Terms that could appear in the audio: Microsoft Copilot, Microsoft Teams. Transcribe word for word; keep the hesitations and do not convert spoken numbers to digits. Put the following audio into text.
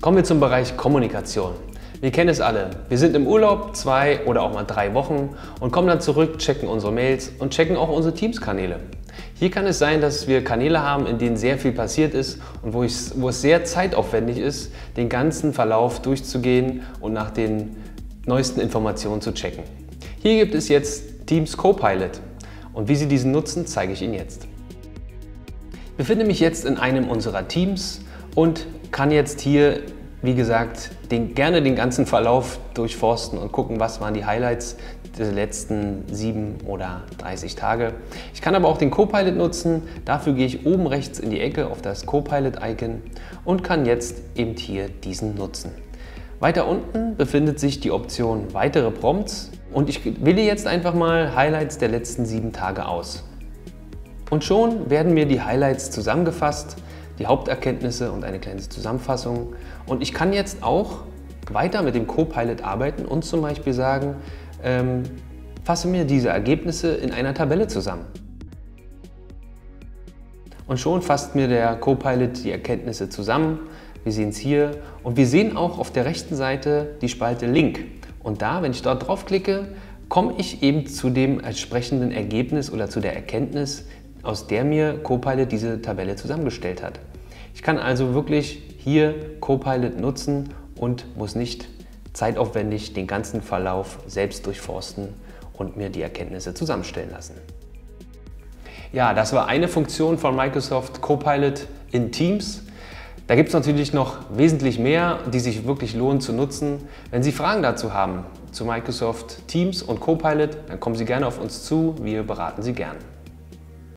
Kommen wir zum Bereich Kommunikation. Wir kennen es alle. Wir sind im Urlaub, zwei oder auch mal drei Wochen und kommen dann zurück, checken unsere Mails und checken auch unsere Teams-Kanäle. Hier kann es sein, dass wir Kanäle haben, in denen sehr viel passiert ist und wo, ich, wo es sehr zeitaufwendig ist, den ganzen Verlauf durchzugehen und nach den neuesten Informationen zu checken. Hier gibt es jetzt Teams Copilot und wie Sie diesen nutzen, zeige ich Ihnen jetzt. Ich befinde mich jetzt in einem unserer Teams und kann jetzt hier, wie gesagt, den, gerne den ganzen Verlauf durchforsten und gucken, was waren die Highlights der letzten sieben oder dreißig Tage. Ich kann aber auch den Copilot nutzen. Dafür gehe ich oben rechts in die Ecke auf das Copilot-Icon und kann jetzt eben hier diesen nutzen. Weiter unten befindet sich die Option Weitere Prompts und ich wähle jetzt einfach mal Highlights der letzten sieben Tage aus. Und schon werden mir die Highlights zusammengefasst, die Haupterkenntnisse und eine kleine Zusammenfassung. Und ich kann jetzt auch weiter mit dem Copilot arbeiten und zum Beispiel sagen, ähm, fasse mir diese Ergebnisse in einer Tabelle zusammen. Und schon fasst mir der Copilot die Erkenntnisse zusammen. Wir sehen es hier und wir sehen auch auf der rechten Seite die Spalte Link. Und da, wenn ich dort draufklicke, komme ich eben zu dem entsprechenden Ergebnis oder zu der Erkenntnis, aus der mir Copilot diese Tabelle zusammengestellt hat. Ich kann also wirklich hier Copilot nutzen und muss nicht zeitaufwendig den ganzen Verlauf selbst durchforsten und mir die Erkenntnisse zusammenstellen lassen. Ja, das war eine Funktion von Microsoft Copilot in Teams. Da gibt es natürlich noch wesentlich mehr, die sich wirklich lohnen zu nutzen. Wenn Sie Fragen dazu haben zu Microsoft Teams und Copilot, dann kommen Sie gerne auf uns zu, wir beraten Sie gern.